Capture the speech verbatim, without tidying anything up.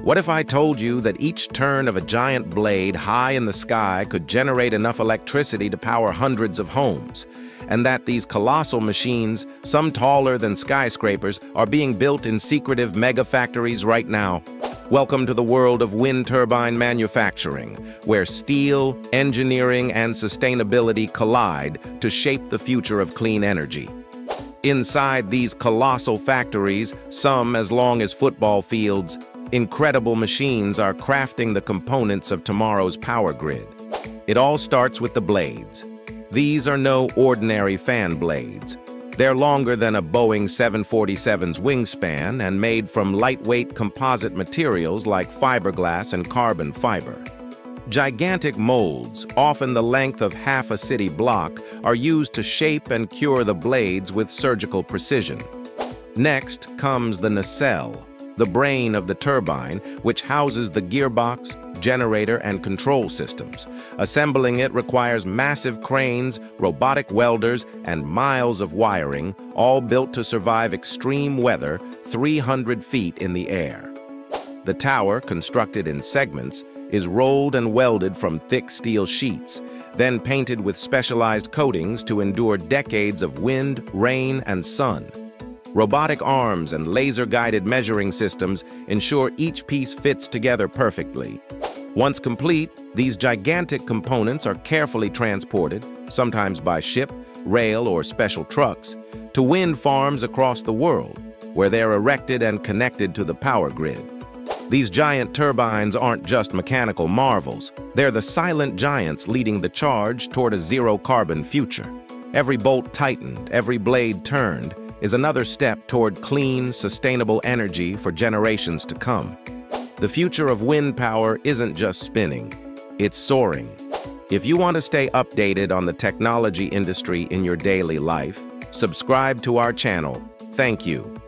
What if I told you that each turn of a giant blade high in the sky could generate enough electricity to power hundreds of homes, and that these colossal machines, some taller than skyscrapers, are being built in secretive mega factories right now? Welcome to the world of wind turbine manufacturing, where steel, engineering, and sustainability collide to shape the future of clean energy. Inside these colossal factories, some as long as football fields, incredible machines are crafting the components of tomorrow's power grid. It all starts with the blades. These are no ordinary fan blades. They're longer than a Boeing seven forty-seven's wingspan and made from lightweight composite materials like fiberglass and carbon fiber. Gigantic molds, often the length of half a city block, are used to shape and cure the blades with surgical precision. Next comes the nacelle, the brain of the turbine, which houses the gearbox, generator, and control systems. Assembling it requires massive cranes, robotic welders, and miles of wiring, all built to survive extreme weather three hundred feet in the air. The tower, constructed in segments, is rolled and welded from thick steel sheets, then painted with specialized coatings to endure decades of wind, rain, and sun. Robotic arms and laser-guided measuring systems ensure each piece fits together perfectly. Once complete, these gigantic components are carefully transported, sometimes by ship, rail, or special trucks, to wind farms across the world, where they're erected and connected to the power grid. These giant turbines aren't just mechanical marvels. They're the silent giants leading the charge toward a zero-carbon future. Every bolt tightened, every blade turned, is another step toward clean, sustainable energy for generations to come. The future of wind power isn't just spinning, it's soaring. If you want to stay updated on the technology industry in your daily life, subscribe to our channel. Thank you.